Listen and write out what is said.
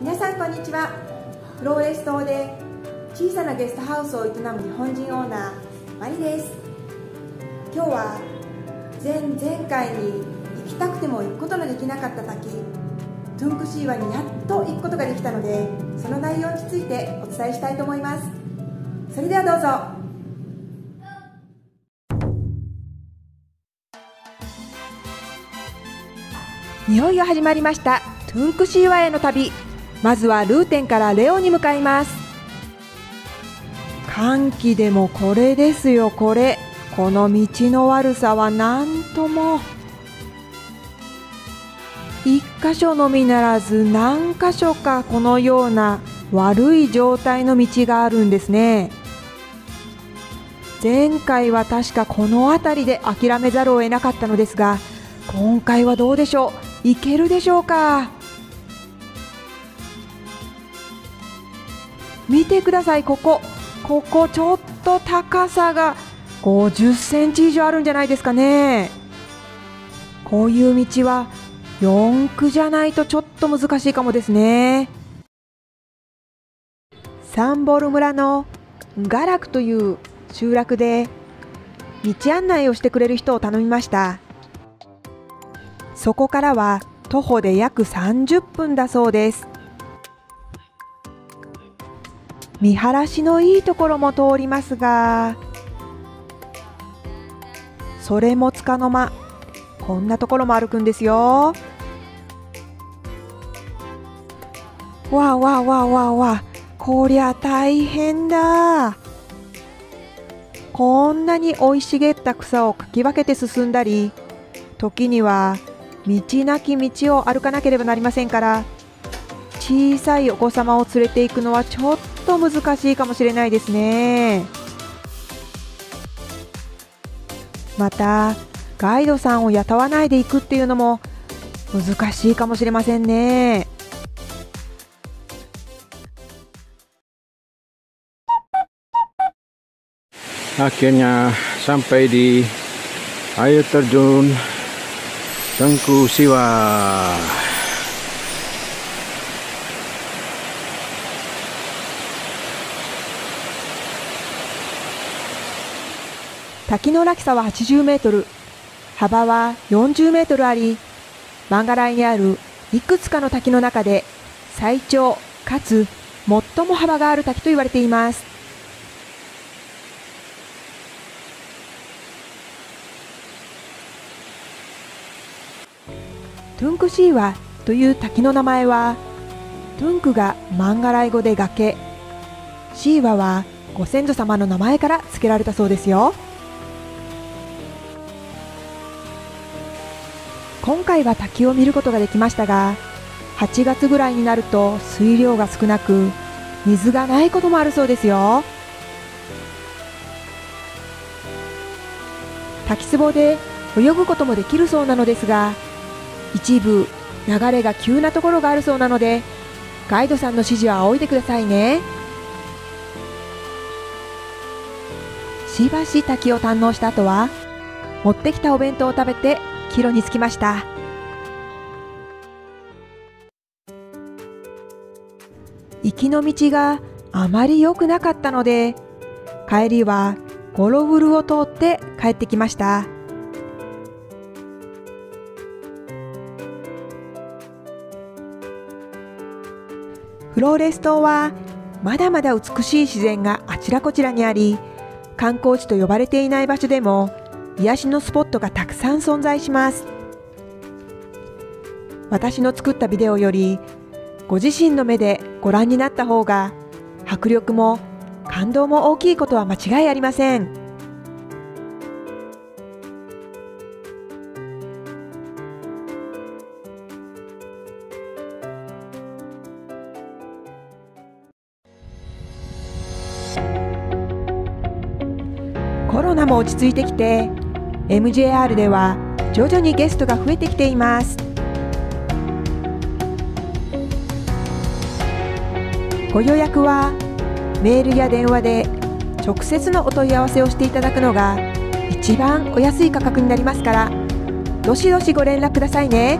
皆さんこんにちは。フローレス島で小さなゲストハウスを営む日本人オーナーマリです。今日は前回に行きたくても行くことのできなかった滝トゥンクシーワにやっと行くことができたので、その内容についてお伝えしたいと思います。それではどうぞ。いよいよ始まりましたトゥンクシーワへの旅。まずはルーテンからレオに向かいます。寒気でもこれですよ、これ。この道の悪さはなんとも。一箇所のみならず何箇所かこのような悪い状態の道があるんですね。前回は確かこの辺りで諦めざるを得なかったのですが、今回はどうでしょう。いけるでしょうか。見てください、ここちょっと高さが50センチ以上あるんじゃないですかね。こういう道は4区じゃないとちょっと難しいかもですね。サンボル村のガラクという集落で道案内をしてくれる人を頼みました。そこからは徒歩で約30分だそうです。見晴らしのいいところも通りますが、それもつかの間こんなところも歩くんですよ。わわわわわ、こりゃ大変だ。こんなに生い茂った草をかき分けて進んだり、時には道なき道を歩かなければなりませんから、小さいお子様を連れていくのはちょっと難しいかもしれないですね。またガイドさんを雇わないでいくっていうのも難しいかもしれませんね。Akhirnya sampai di air terjun Tengku Siwa.滝の落差は80メートル、幅は40メートルあり、マンガライにあるいくつかの滝の中で最長かつ最も幅がある滝と言われています。トゥンクシーワという滝の名前は、トゥンクがマンガライ語で崖、シーワはご先祖様の名前から付けられたそうですよ。今回は滝を見ることができましたが、8月ぐらいになると水量が少なく、水がないこともあるそうですよ。滝壺で泳ぐこともできるそうなのですが、一部流れが急なところがあるそうなので、ガイドさんの指示は仰いでくださいね。しばし滝を堪能した後は、持ってきたお弁当を食べて帰路に着きました。行きの道があまり良くなかったので、帰りはゴロブルを通って帰ってきました。フローレス島はまだまだ美しい自然があちらこちらにあり、観光地と呼ばれていない場所でも癒しのスポットがたくさん存在します。私の作ったビデオよりご自身の目でご覧になった方が迫力も感動も大きいことは間違いありません。コロナも落ち着いてきて、MJR では徐々にゲストが増えてきています。ご予約はメールや電話で直接のお問い合わせをしていただくのが一番お安い価格になりますから、どしどしご連絡くださいね。